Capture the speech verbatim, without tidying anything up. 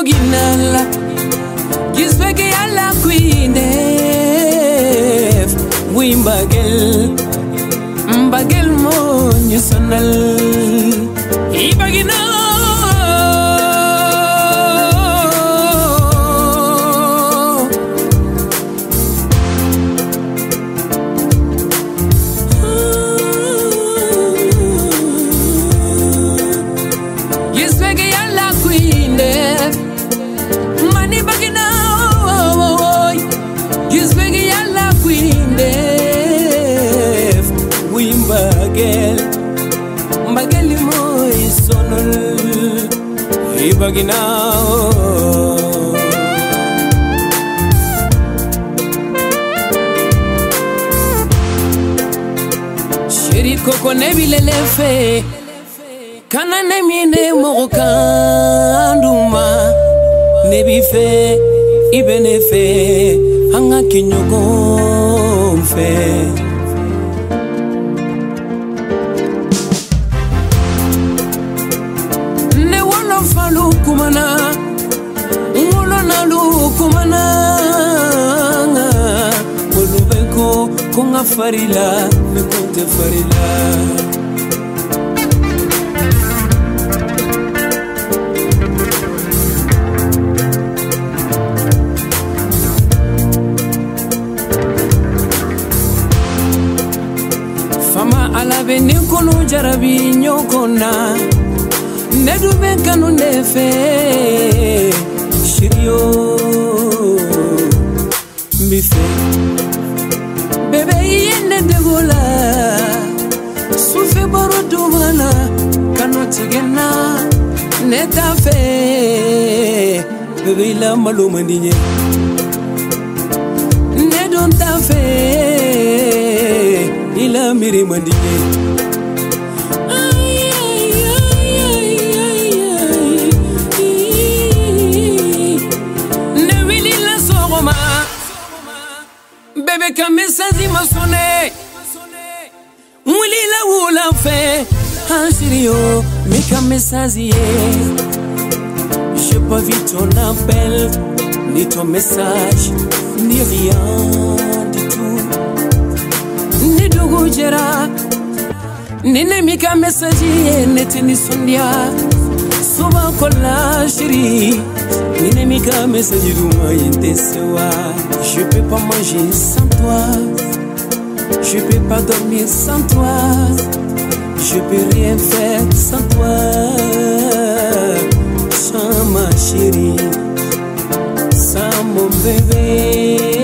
original, Gizbeke à la Queen Eve. Oui, Bagel, Bagel, mon sonal. Now Sheriff Coco Nebilelefe Kana Nemine Morokanduma Nebife Ibenefe Hanga Kinyogonfe Konga farila, me konte farila. Fama alabe ni kono jarabi nyokona, nedu bekanu nefe, shirio bife. Bébé yende de gola Souffé boro dumana Kanotigena Neta fe Bébé la malomandine Nedon ta fe Ila miri mandine Ay ay ay ay ay ay Ne wili la soroma Bébé ka message m'a sonné Mouli la ou la fait En sérieux, mais ka message J'ai pas vu ton appel Ni ton message Ni rien du tout Ni dougou djera Ni nemi ka message Ni teni sondia Soba kola chérie Ni nemi ka message Douma yente sewa Je peux pas manger sans toi Je peux pas dormir sans toi Je peux rien faire sans toi Sans ma chérie Sans mon bébé